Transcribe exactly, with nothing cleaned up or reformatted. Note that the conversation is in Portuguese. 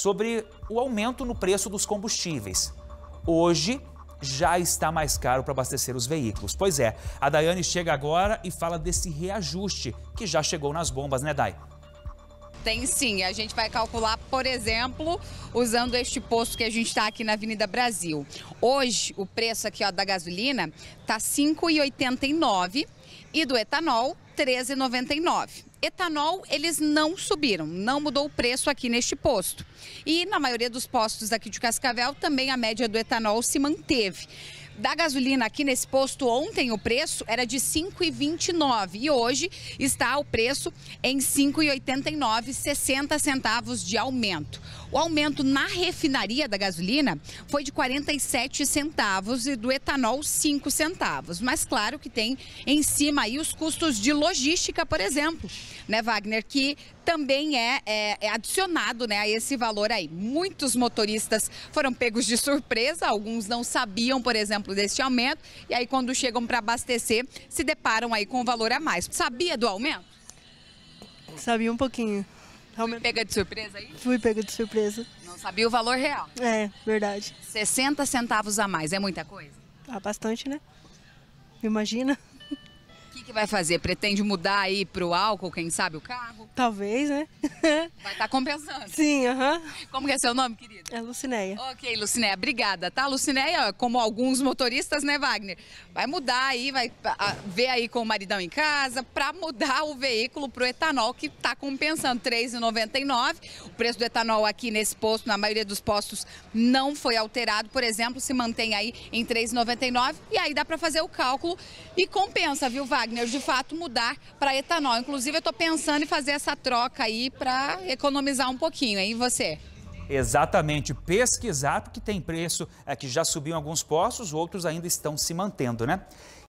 sobre o aumento no preço dos combustíveis. Hoje já está mais caro para abastecer os veículos. Pois é, a Daiane chega agora e fala desse reajuste que já chegou nas bombas, né, Dai? Tem sim, a gente vai calcular, por exemplo, usando este posto que a gente está aqui na Avenida Brasil. Hoje, o preço aqui ó, da gasolina está cinco reais e oitenta e nove centavos e do etanol, treze reais e noventa e nove centavos. Etanol, eles não subiram, não mudou o preço aqui neste posto. E na maioria dos postos aqui de Cascavel, também a média do etanol se manteve. Da gasolina aqui nesse posto, ontem o preço era de cinco reais e vinte e nove centavos e hoje está o preço em cinco reais e oitenta e nove centavos, sessenta centavos de aumento. O aumento na refinaria da gasolina foi de quarenta e sete centavos e do etanol cinco centavos. Mas claro que tem em cima aí os custos de logística, por exemplo, né, Wagner, que também é, é, é adicionado, né, a esse valor aí. Muitos motoristas foram pegos de surpresa, alguns não sabiam, por exemplo, deste aumento, e aí quando chegam para abastecer, se deparam aí com o valor a mais. Sabia do aumento? Sabia um pouquinho. Fui pega de surpresa aí? Fui pega de surpresa. Não sabia o valor real? É, verdade. sessenta centavos a mais, é muita coisa? Ah, bastante, né? Imagina. O que, que vai fazer? Pretende mudar aí pro álcool, quem sabe, o carro? Talvez, né? Vai estar compensando. Sim, aham. Uhum. Como que é seu nome, querida? É Lucinéia. Ok, Lucinéia, obrigada, tá? Lucinéia, como alguns motoristas, né, Wagner? Vai mudar aí, vai ver aí com o maridão em casa para mudar o veículo pro etanol, que tá compensando, três reais e noventa e nove centavos. O preço do etanol aqui nesse posto, na maioria dos postos, não foi alterado, por exemplo, se mantém aí em três reais e noventa e nove centavos. E aí dá para fazer o cálculo e compensa, viu, Wagner? De fato mudar para etanol. Inclusive eu estou pensando em fazer essa troca aí para economizar um pouquinho. E você? Exatamente, pesquisar porque tem preço é, que já subiu em alguns postos, outros ainda estão se mantendo, né?